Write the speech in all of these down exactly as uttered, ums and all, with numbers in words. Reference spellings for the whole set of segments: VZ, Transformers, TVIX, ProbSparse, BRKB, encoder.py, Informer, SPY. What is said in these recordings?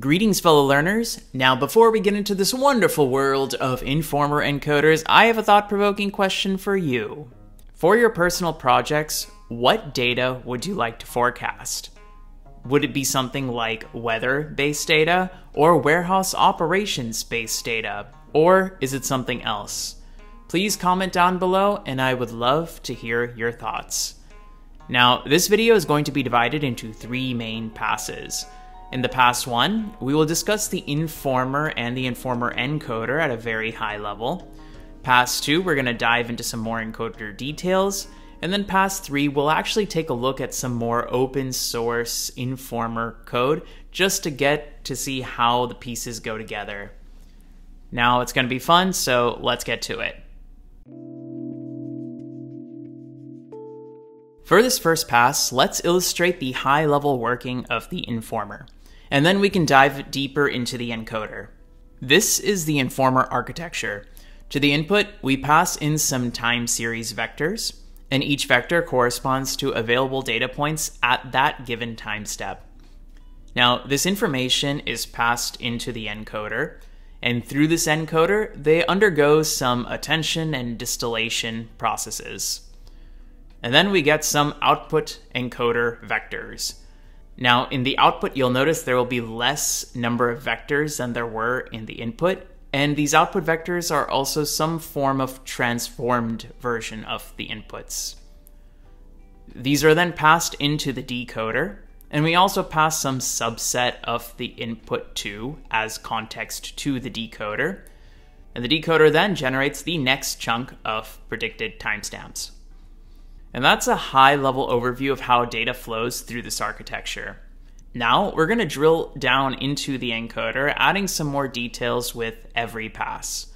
Greetings, fellow learners. Now, before we get into this wonderful world of Informer encoders, I have a thought-provoking question for you. For your personal projects, what data would you like to forecast? Would it be something like weather-based data, or warehouse operations-based data, or is it something else? Please comment down below, and I would love to hear your thoughts. Now, this video is going to be divided into three main passes. In the past one, we will discuss the informer and the informer encoder at a very high level. Pass two, we're going to dive into some more encoder details. And then pass three, we'll actually take a look at some more open source informer code just to get to see how the pieces go together. Now it's going to be fun, so let's get to it. For this first pass, let's illustrate the high level working of the informer. And then we can dive deeper into the encoder. This is the informer architecture. To the input, we pass in some time series vectors, and each vector corresponds to available data points at that given time step. Now, this information is passed into the encoder, and through this encoder, they undergo some attention and distillation processes. And then we get some output encoder vectors. Now, in the output, you'll notice there will be less number of vectors than there were in the input, and these output vectors are also some form of transformed version of the inputs. These are then passed into the decoder, and we also pass some subset of the input to as context to the decoder, and the decoder then generates the next chunk of predicted timestamps. And that's a high-level overview of how data flows through this architecture. Now, we're going to drill down into the encoder, adding some more details with every pass.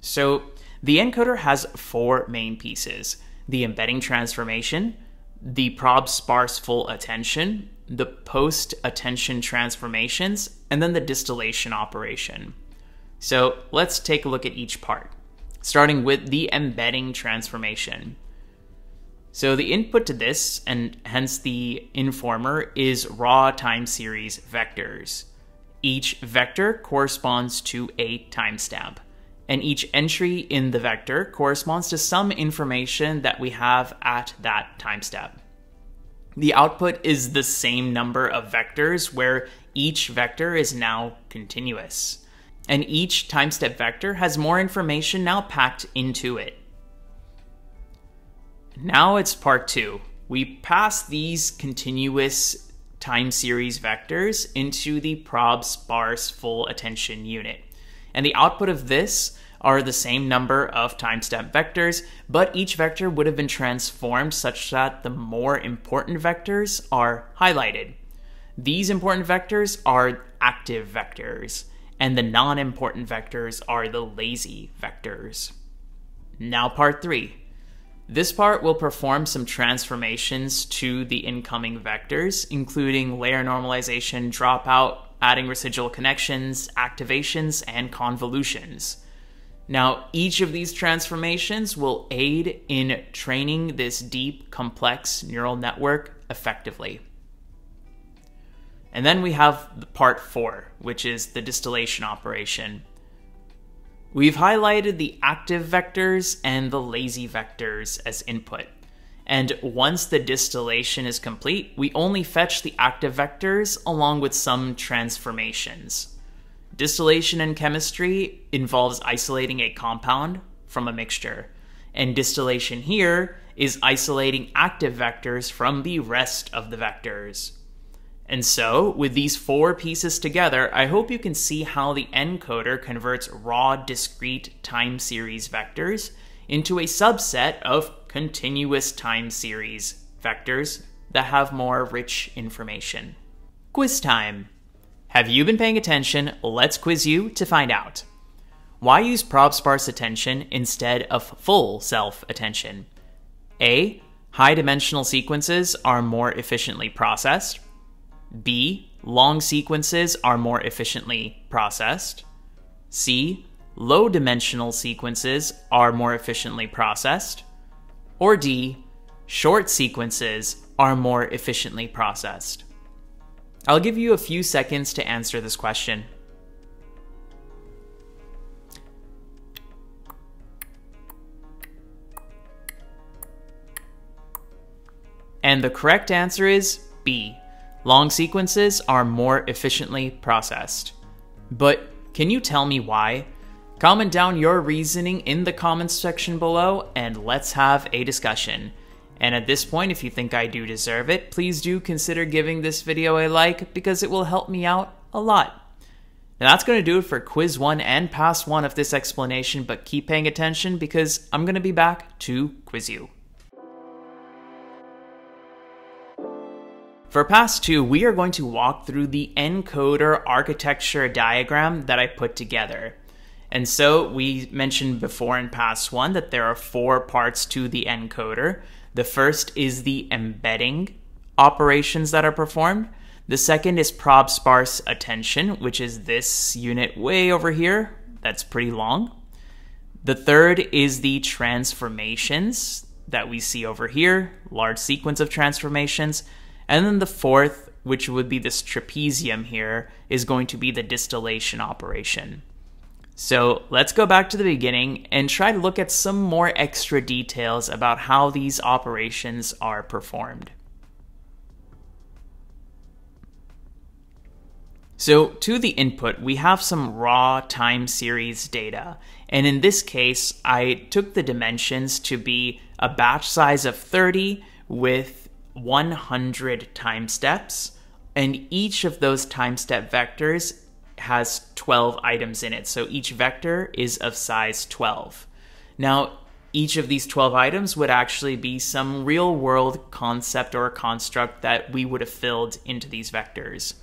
So, the encoder has four main pieces: the embedding transformation, the ProbSparse full attention, the post-attention transformations, and then the distillation operation. So, let's take a look at each part, starting with the embedding transformation. So the input to this, and hence the informer, is raw time series vectors. Each vector corresponds to a timestamp, and each entry in the vector corresponds to some information that we have at that timestamp. The output is the same number of vectors, where each vector is now continuous, and each timestamp vector has more information now packed into it. Now it's part two. We pass these continuous time series vectors into the ProbSparse full attention unit. And the output of this are the same number of timestamp vectors, but each vector would have been transformed such that the more important vectors are highlighted. These important vectors are active vectors, and the non-important vectors are the lazy vectors. Now part three. This part will perform some transformations to the incoming vectors, including layer normalization, dropout, adding residual connections, activations, and convolutions. Now, each of these transformations will aid in training this deep, complex neural network effectively. And then we have part four, which is the distillation operation. We've highlighted the active vectors and the lazy vectors as input. And once the distillation is complete, we only fetch the active vectors along with some transformations. Distillation in chemistry involves isolating a compound from a mixture, and distillation here is isolating active vectors from the rest of the vectors. And so, with these four pieces together, I hope you can see how the encoder converts raw discrete time series vectors into a subset of continuous time series vectors that have more rich information. Quiz time! Have you been paying attention? Let's quiz you to find out. Why use ProbSparse attention instead of full self attention? A. High dimensional sequences are more efficiently processed. B. Long sequences are more efficiently processed. C. Low dimensional sequences are more efficiently processed. Or D. Short sequences are more efficiently processed. I'll give you a few seconds to answer this question. And the correct answer is B. Long sequences are more efficiently processed. But can you tell me why? Comment down your reasoning in the comments section below and let's have a discussion. And at this point, if you think I do deserve it, please do consider giving this video a like because it will help me out a lot. Now that's going to do it for quiz one and past one of this explanation, but keep paying attention because I'm going to be back to quiz you. For past two, we are going to walk through the encoder architecture diagram that I put together. And so we mentioned before in past one that there are four parts to the encoder. The first is the embedding operations that are performed. The second is ProbSparse attention, which is this unit way over here. That's pretty long. The third is the transformations that we see over here, large sequence of transformations. And then the fourth, which would be this trapezium here, is going to be the distillation operation. So let's go back to the beginning and try to look at some more extra details about how these operations are performed. So to the input, we have some raw time series data. And in this case, I took the dimensions to be a batch size of thirty with one hundred time steps, and each of those time step vectors has twelve items in it. So each vector is of size twelve. Now, each of these twelve items would actually be some real world concept or construct that we would have filled into these vectors.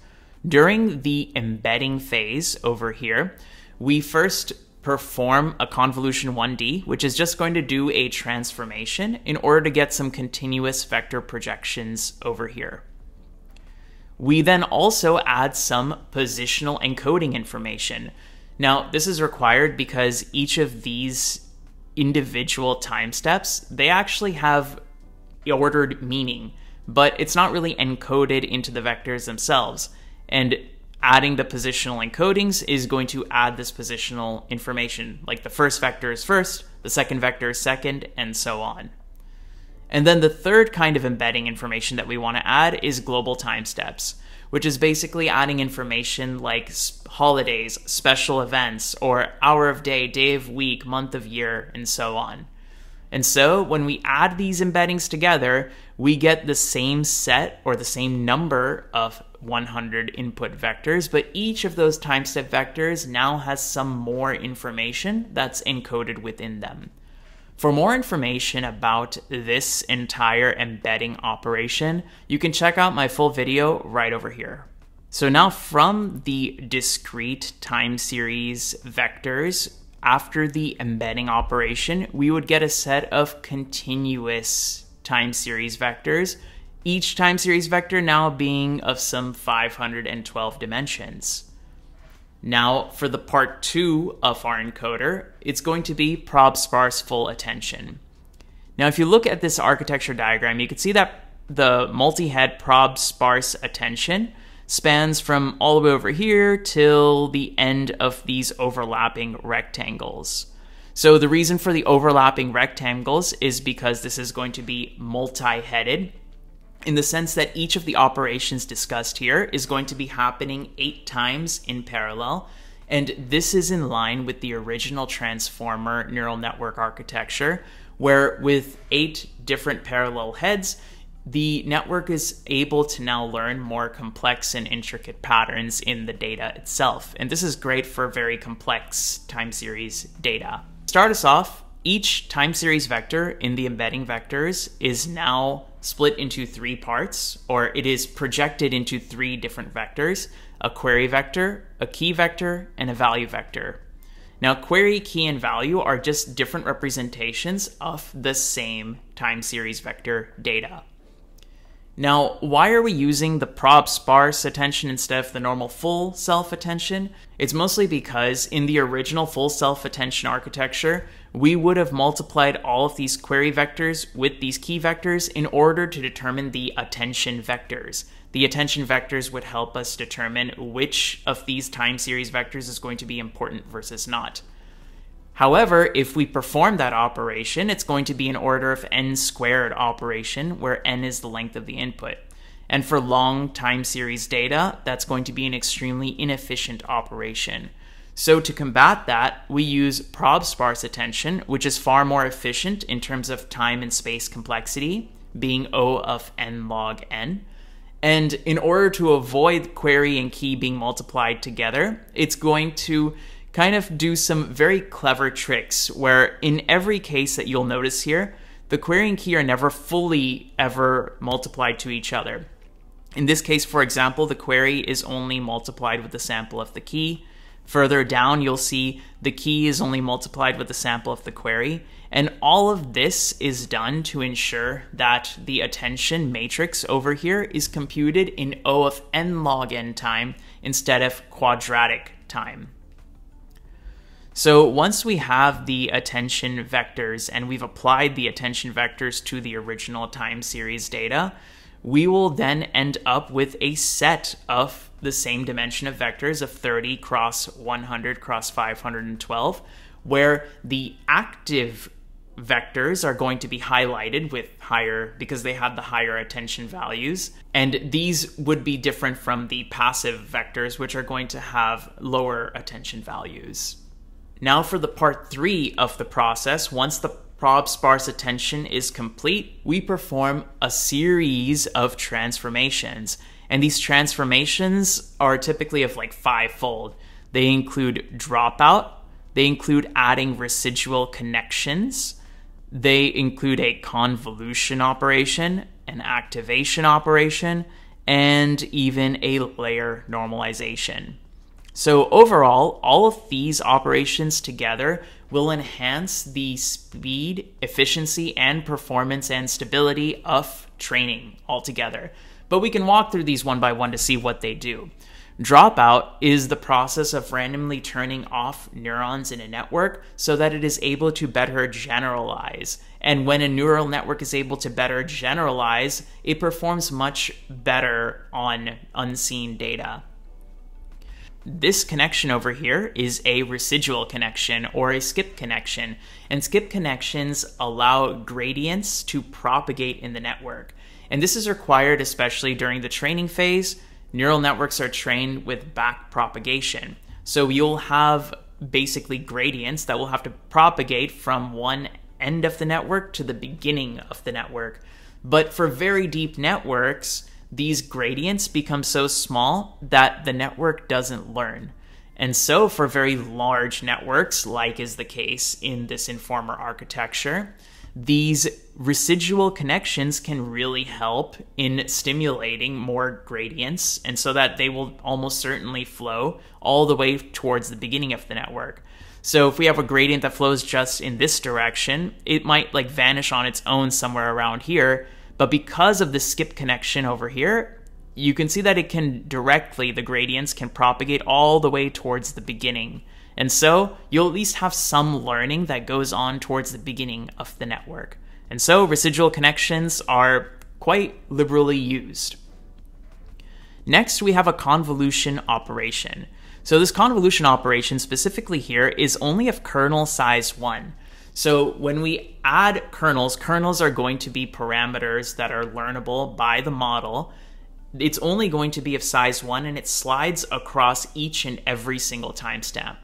During the embedding phase over here, we first perform a convolution one D, which is just going to do a transformation in order to get some continuous vector projections over here. We then also add some positional encoding information. Now, this is required because each of these individual time steps, they actually have ordered meaning, but it's not really encoded into the vectors themselves. And adding the positional encodings is going to add this positional information, like the first vector is first, the second vector is second, and so on. And then the third kind of embedding information that we want to add is global time steps, which is basically adding information like holidays, special events, or hour of day, day of week, month of year, and so on. And so when we add these embeddings together, we get the same set or the same number of one hundred input vectors, but each of those time step vectors now has some more information that's encoded within them. For more information about this entire embedding operation, you can check out my full video right over here. So now from the discrete time series vectors, after the embedding operation, we would get a set of continuous time series vectors, each time series vector now being of some five hundred twelve dimensions. Now for the part two of our encoder, it's going to be ProbSparse full attention. Now if you look at this architecture diagram, you can see that the multi-head ProbSparse attention spans from all the way over here till the end of these overlapping rectangles. So the reason for the overlapping rectangles is because this is going to be multi-headed, in the sense that each of the operations discussed here is going to be happening eight times in parallel. And this is in line with the original transformer neural network architecture, where with eight different parallel heads, the network is able to now learn more complex and intricate patterns in the data itself. And this is great for very complex time series data. To start us off, each time series vector in the embedding vectors is now split into three parts, or it is projected into three different vectors: a query vector, a key vector, and a value vector. Now, query, key, and value are just different representations of the same time series vector data. Now, why are we using the ProbSparse attention instead of the normal full self attention? It's mostly because in the original full self attention architecture, we would have multiplied all of these query vectors with these key vectors in order to determine the attention vectors. The attention vectors would help us determine which of these time series vectors is going to be important versus not. However, if we perform that operation, it's going to be an order of n squared operation, where n is the length of the input. And for long time series data, that's going to be an extremely inefficient operation. So to combat that, we use ProbSparse attention, which is far more efficient in terms of time and space complexity, being O of n log n. And in order to avoid query and key being multiplied together, it's going to kind of do some very clever tricks where in every case that you'll notice here, the query and key are never fully ever multiplied to each other. In this case, for example, the query is only multiplied with the sample of the key. Further down, you'll see the key is only multiplied with the sample of the query. And all of this is done to ensure that the attention matrix over here is computed in O of n log n time instead of quadratic time. So once we have the attention vectors and we've applied the attention vectors to the original time series data, we will then end up with a set of the same dimension of vectors of thirty cross one hundred cross five hundred twelve, where the active vectors are going to be highlighted with higher because they have the higher attention values. And these would be different from the passive vectors, which are going to have lower attention values. Now for the part three of the process, once the ProbSparse attention is complete, we perform a series of transformations. And these transformations are typically of like fivefold. They include dropout, they include adding residual connections, they include a convolution operation, an activation operation, and even a layer normalization. So overall, all of these operations together will enhance the speed, efficiency, and performance and stability of training altogether. But we can walk through these one by one to see what they do. Dropout is the process of randomly turning off neurons in a network so that it is able to better generalize. And when a neural network is able to better generalize, it performs much better on unseen data. This connection over here is a residual connection or a skip connection, and skip connections allow gradients to propagate in the network. And this is required especially during the training phase. Neural networks are trained with back propagation. So you'll have basically gradients that will have to propagate from one end of the network to the beginning of the network. But for very deep networks, these gradients become so small that the network doesn't learn. And so for very large networks, like is the case in this informer architecture, these residual connections can really help in stimulating more gradients, and so that they will almost certainly flow all the way towards the beginning of the network. So if we have a gradient that flows just in this direction, it might like vanish on its own somewhere around here. But because of the skip connection over here, you can see that it can directly, the gradients can propagate all the way towards the beginning. And so you'll at least have some learning that goes on towards the beginning of the network. And so residual connections are quite liberally used. Next, we have a convolution operation. So this convolution operation specifically here is only of kernel size one. So when we add kernels, kernels are going to be parameters that are learnable by the model. It's only going to be of size one, and it slides across each and every single timestamp.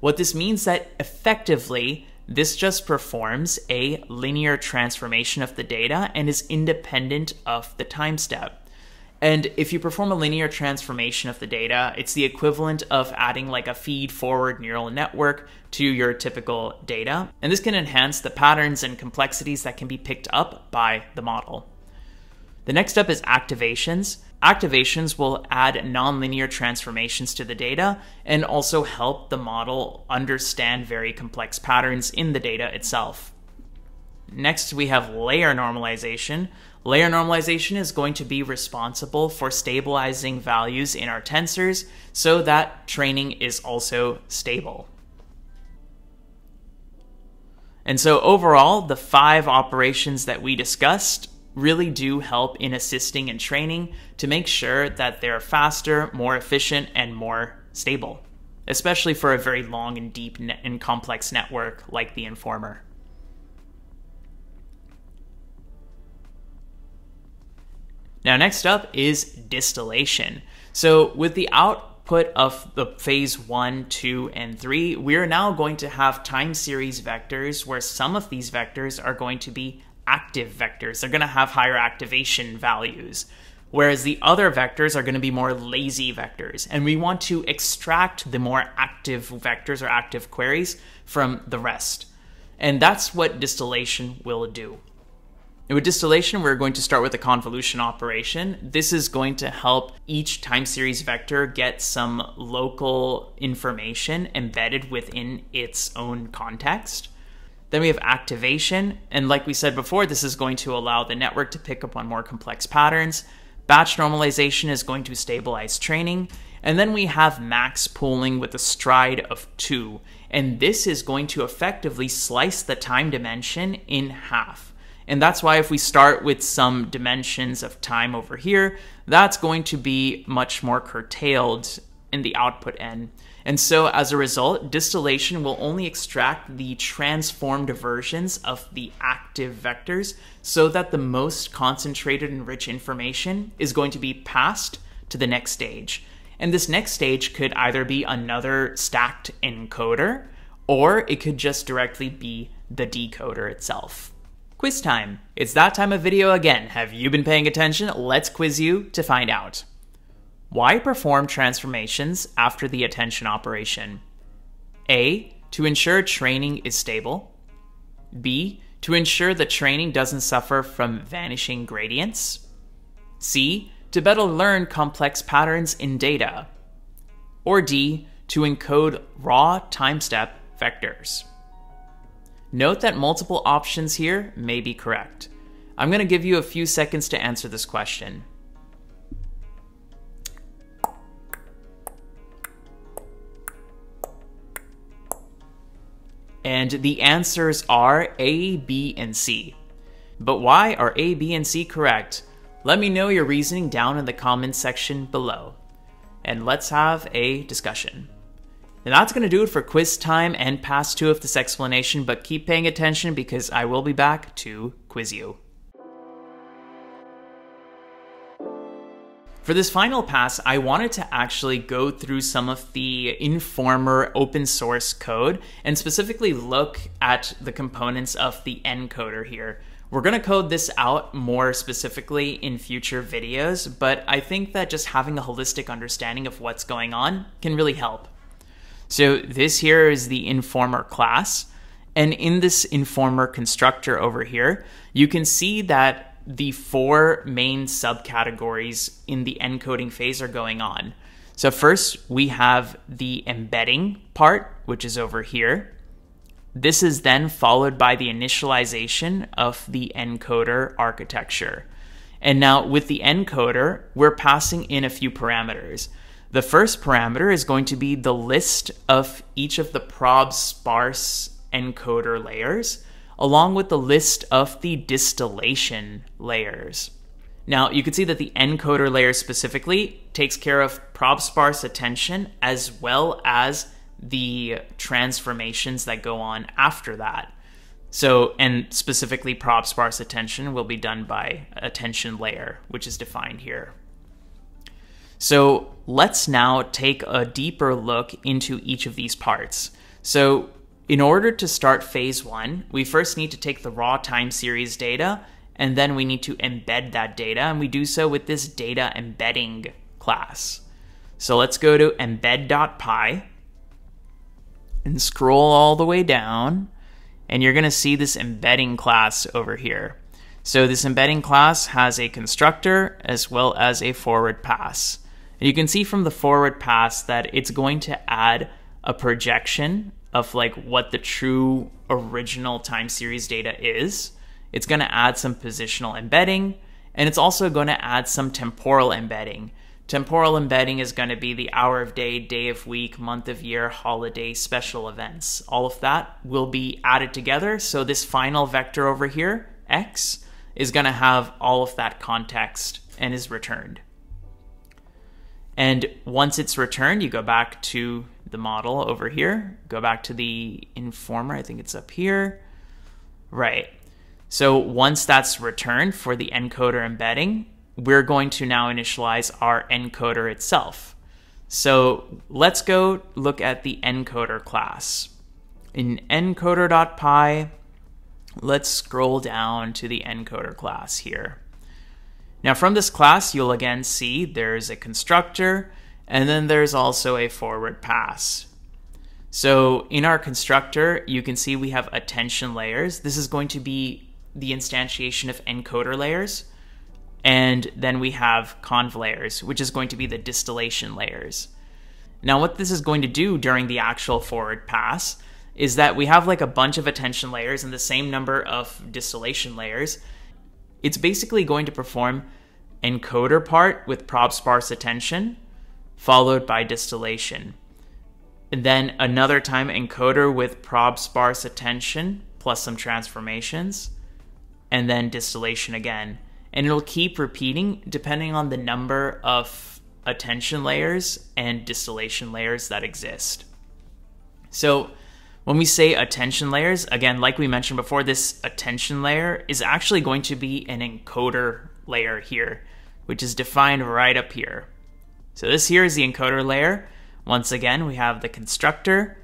What this means is that effectively, this just performs a linear transformation of the data and is independent of the time step. And if you perform a linear transformation of the data, it's the equivalent of adding like a feed forward neural network to your typical data. And this can enhance the patterns and complexities that can be picked up by the model. The next step is activations. Activations will add nonlinear transformations to the data and also help the model understand very complex patterns in the data itself. Next, we have layer normalization. Layer normalization is going to be responsible for stabilizing values in our tensors so that training is also stable. And so overall, the five operations that we discussed really do help in assisting in training to make sure that they're faster, more efficient, and more stable, especially for a very long and deep and complex network like the Informer. Now, next up is distillation. So with the output of the phase one, two, and three, we're now going to have time series vectors where some of these vectors are going to be active vectors. They're going to have higher activation values, whereas the other vectors are going to be more lazy vectors. And we want to extract the more active vectors or active queries from the rest. And that's what distillation will do. And with distillation, we're going to start with a convolution operation. This is going to help each time series vector get some local information embedded within its own context. Then we have activation. And like we said before, this is going to allow the network to pick up on more complex patterns. Batch normalization is going to stabilize training. And then we have max pooling with a stride of two. And this is going to effectively slice the time dimension in half. And that's why if we start with some dimensions of time over here, that's going to be much more curtailed in the output end. And so as a result, distillation will only extract the transformed versions of the active vectors so that the most concentrated and rich information is going to be passed to the next stage. And this next stage could either be another stacked encoder, or it could just directly be the decoder itself. Quiz time. It's that time of video again. Have you been paying attention? Let's quiz you to find out. Why perform transformations after the attention operation? A. To ensure training is stable. B. To ensure that training doesn't suffer from vanishing gradients. C. To better learn complex patterns in data. Or D. To encode raw time step vectors. Note that multiple options here may be correct. I'm going to give you a few seconds to answer this question. And the answers are A, B, and C. But why are A, B, and C correct? Let me know your reasoning down in the comments section below. And let's have a discussion. And that's going to do it for quiz time and past two of this explanation, but keep paying attention because I will be back to quiz you. For this final pass, I wanted to actually go through some of the Informer open source code and specifically look at the components of the encoder here. We're going to code this out more specifically in future videos, but I think that just having a holistic understanding of what's going on can really help. So this here is the Informer class. And in this Informer constructor over here, you can see that the four main subcategories in the encoding phase are going on. So first we have the embedding part, which is over here. This is then followed by the initialization of the encoder architecture. And now with the encoder, we're passing in a few parameters. The first parameter is going to be the list of each of the ProbSparse encoder layers, along with the list of the distillation layers. Now, you can see that the encoder layer specifically takes care of ProbSparse attention as well as the transformations that go on after that. So, and specifically ProbSparse attention will be done by attention layer, which is defined here. So let's now take a deeper look into each of these parts. So in order to start phase one, we first need to take the raw time series data, and then we need to embed that data. And we do so with this data embedding class. So let's go to embed dot p y and scroll all the way down. And you're going to see this embedding class over here. So this embedding class has a constructor as well as a forward pass. And you can see from the forward pass that it's going to add a projection of like what the true original time series data is. It's going to add some positional embedding, And it's also going to add some temporal embedding. Temporal embedding is going to be the hour of day, day of week, month of year, holiday, special events. All of that will be added together. So this final vector over here, x, is going to have all of that context and is returned. And once it's returned, you go back to the model over here, go back to the informer. I think it's up here, right? So once that's returned for the encoder embedding, we're going to now initialize our encoder itself. So let's go look at the encoder class. In encoder.py, let's scroll down to the encoder class here. Now from this class, you'll again see there's a constructor, and then there's also a forward pass. So in our constructor, you can see we have attention layers. This is going to be the instantiation of encoder layers. And then we have conv layers, which is going to be the distillation layers. Now what this is going to do during the actual forward pass is that we have like a bunch of attention layers and the same number of distillation layers. It's basically going to perform encoder part with ProbSparse attention, followed by distillation. And then another time encoder with ProbSparse attention, plus some transformations, and then distillation again. And it'll keep repeating depending on the number of attention layers and distillation layers that exist. So when we say attention layers, again, like we mentioned before, this attention layer is actually going to be an encoder layer here, which is defined right up here. So this here is the encoder layer. Once again, we have the constructor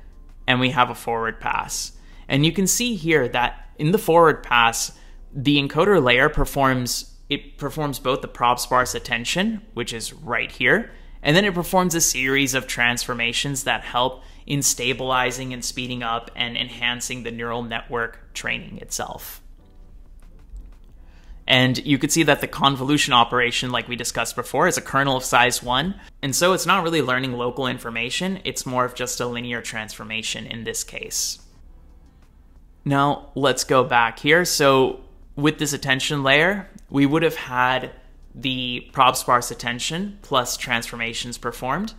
and we have a forward pass. And you can see here that in the forward pass, the encoder layer performs it performs both the ProbSparse attention, which is right here, and then it performs a series of transformations that help in stabilizing and speeding up and enhancing the neural network training itself. And you could see that the convolution operation, like we discussed before, is a kernel of size one. And so it's not really learning local information. It's more of just a linear transformation in this case. Now let's go back here. So with this attention layer, we would have had the ProbSparse attention plus transformations performed.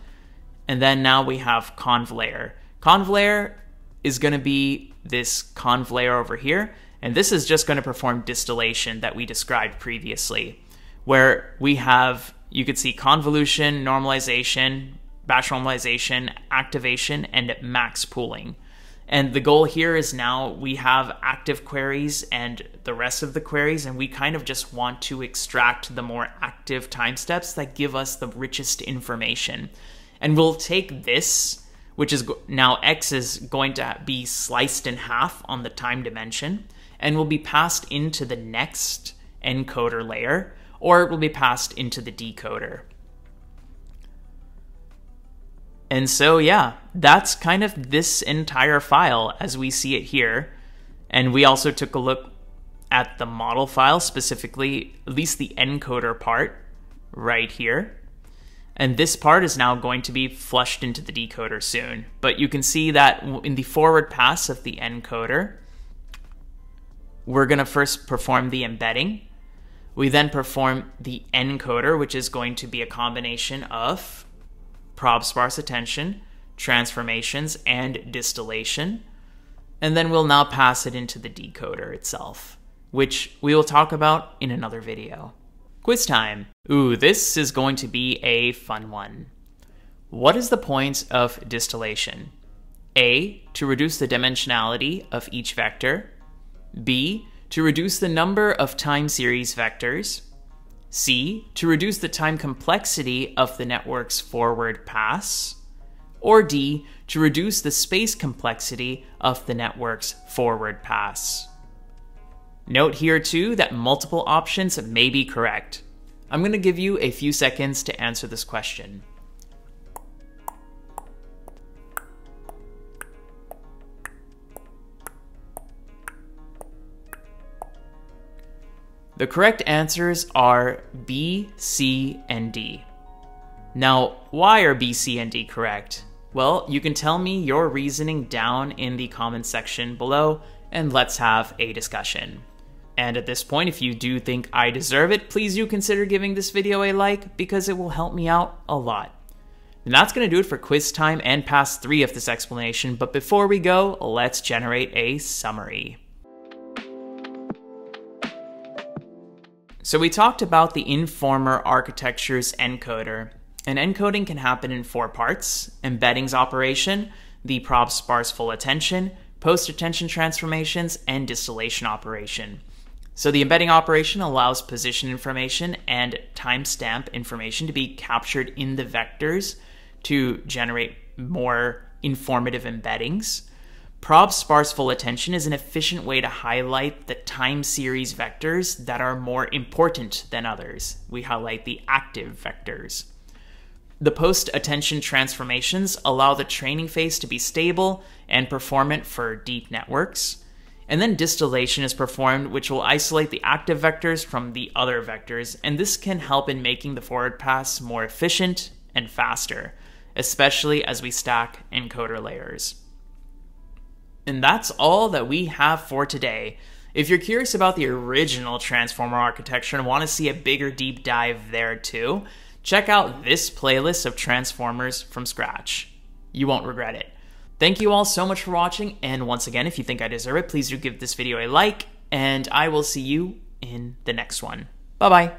And then now we have conv layer. Conv layer is going to be this conv layer over here. And this is just going to perform distillation that we described previously, where we have, you could see convolution, normalization, batch normalization, activation, and max pooling. And the goal here is now we have active queries and the rest of the queries, and we kind of just want to extract the more active time steps that give us the richest information. And we'll take this, which is now x is going to be sliced in half on the time dimension, and will be passed into the next encoder layer, or it will be passed into the decoder. And so, yeah, that's kind of this entire file as we see it here. And we also took a look at the model file, specifically, at least the encoder part right here. And this part is now going to be flushed into the decoder soon. But you can see that in the forward pass of the encoder, we're going to first perform the embedding. We then perform the encoder, which is going to be a combination of ProbSparse attention, transformations, and distillation. And then we'll now pass it into the decoder itself, which we will talk about in another video. Quiz time. Ooh, this is going to be a fun one. What is the point of distillation? A, to reduce the dimensionality of each vector. B, to reduce the number of time series vectors. C, to reduce the time complexity of the network's forward pass. Or D, to reduce the space complexity of the network's forward pass. Note here too that multiple options may be correct. I'm going to give you a few seconds to answer this question. The correct answers are B, C, and D. Now, why are B, C, and D correct? Well, you can tell me your reasoning down in the comments section below, and let's have a discussion. And at this point, if you do think I deserve it, please do consider giving this video a like because it will help me out a lot. And that's going to do it for quiz time and past three of this explanation, but before we go, let's generate a summary. So we talked about the Informer architecture's encoder. And encoding can happen in four parts: embeddings operation, the ProbSparse full attention, post-attention transformations, and distillation operation. So the embedding operation allows position information and timestamp information to be captured in the vectors to generate more informative embeddings. ProbSparse full attention is an efficient way to highlight the time series vectors that are more important than others. We highlight the active vectors. The post-attention transformations allow the training phase to be stable and performant for deep networks. And then distillation is performed, which will isolate the active vectors from the other vectors, and this can help in making the forward pass more efficient and faster, especially as we stack encoder layers. And that's all that we have for today. If you're curious about the original transformer architecture and want to see a bigger deep dive there too, check out this playlist of transformers from scratch. You won't regret it. Thank you all so much for watching, and once again, if you think I deserve it, please do give this video a like, and I will see you in the next one. Bye-bye.